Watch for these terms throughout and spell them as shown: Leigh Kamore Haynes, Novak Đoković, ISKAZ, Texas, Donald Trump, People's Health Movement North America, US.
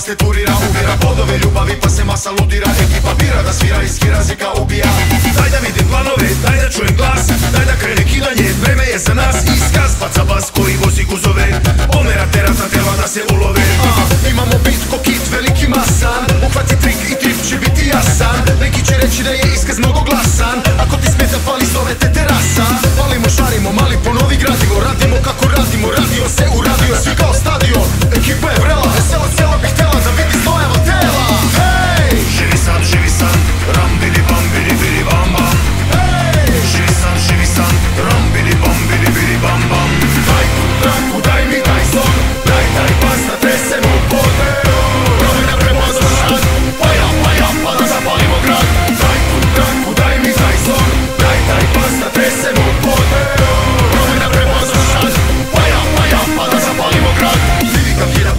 Se turira, ubira, podove, ljubavi pa se masa ludira. Ekipa bira da svira, iskira zika ubija. Daj da vidim planove, daj da čujem glas, daj da krene kidanje, vreme je za nas. Iskaz, baca bas koji vozi guzove, omera terata tela da se ulove. Imamo bit ko kit, veliki masan, uhvati trik i trip će biti jasan. Neki će reći da je iskaz mnogo glasan, ako ti smeta pali zove te terasa. Palimo, šarimo, mali ponovi gradimo, radimo kako radimo, radio se uradio, svi kao stadio. Ekipa je vrela, vesela, cela bih tela da vidi slojeva tela. Hej! Živi sad, ram bili bam, bili bili bam bam. Hej! Živi sad, ram bili bam, bili bili bam bam. Daj tu traku, daj mi taj slon, daj taj pas da tresemo pod. Provi da prepozna rad, paja, pa da zapalimo grad. Daj tu traku, daj mi taj slon, daj taj pas da tresemo pod. Provi da prepozna rad, paja, pa da zapalimo grad.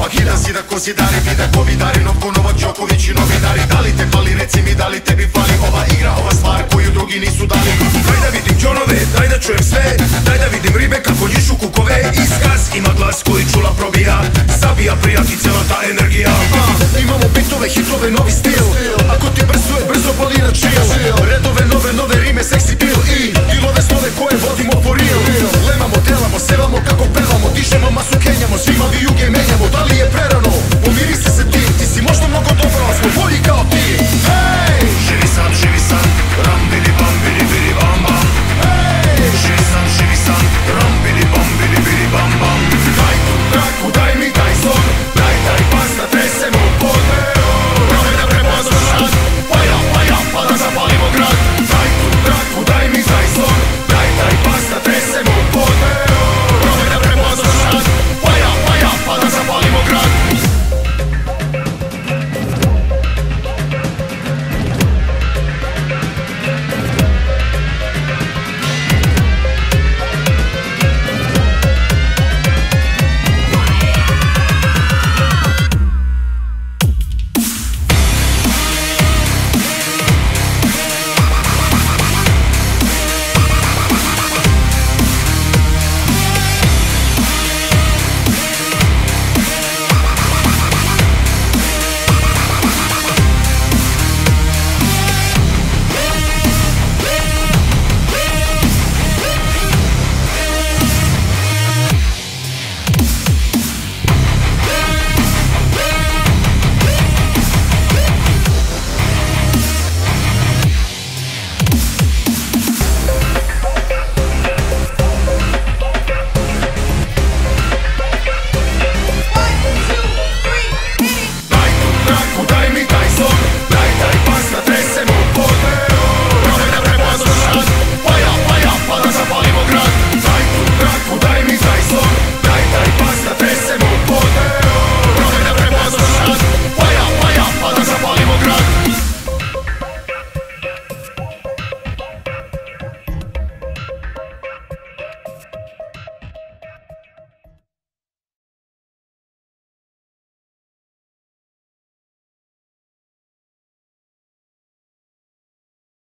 Pa hida zida ko zidari, vida ko vidari, Novko Novak Đoković i novinari. Da li te fali, reci mi da li tebi fali ova igra, ova stvar koju drugi nisu dali. Daj da vidim džonove, daj da čujem sve, daj da vidim ribe kako njišu kukove. Iskaz ima glas koji čula probija, zabija prijati cela ta energija. Imamo bitove, hitove, novi stil,